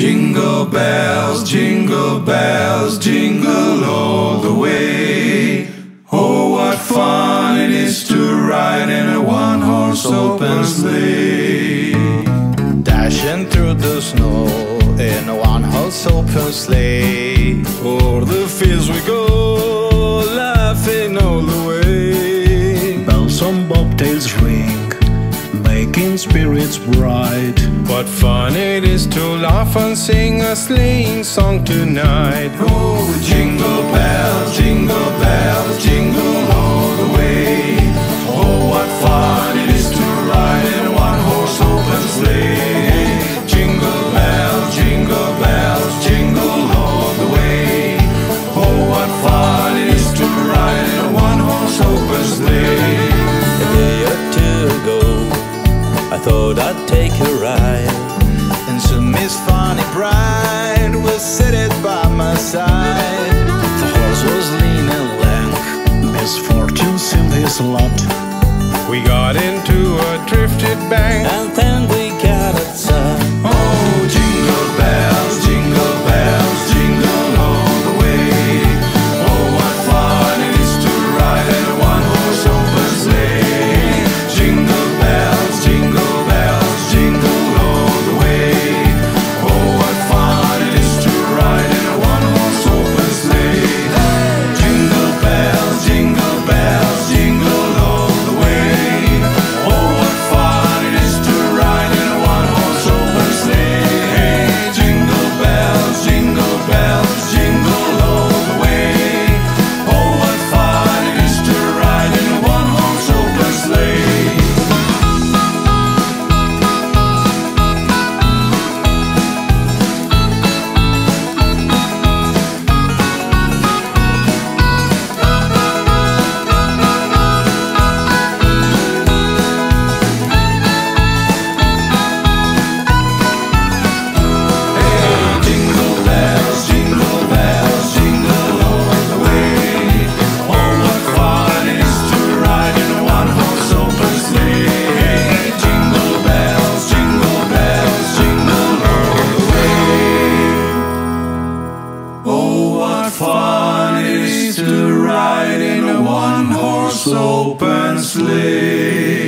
jingle bells, jingle all the way. Oh, what fun it is to ride in a one-horse open sleigh. Dashing through the snow in a one-horse open sleigh. O'er the fields we go, laughing all the way. Bells on bobtails ring, making spirits bright. What fun it is to laugh and sing a sleighing song tonight. Oh, jingle bells, jingle bells, jingle all the way. Oh, what fun it is to ride in a one-horse open sleigh. Jingle bells, jingle bells, jingle all the way. Oh, what fun it is to ride in a one-horse open sleigh. A day or two ago, I thought I'd take a ride, and soon Miss Fanny Pride was seated by my side. The horse was lean and lank, misfortune's in his lot. We got into a drifted bank, and then we got upset. Oh, jingle bells, jingle bells, jingle all the way. Oh, what fun it is to ride in a one-horse open sleigh. Jingle bells, jingle. Open sleigh.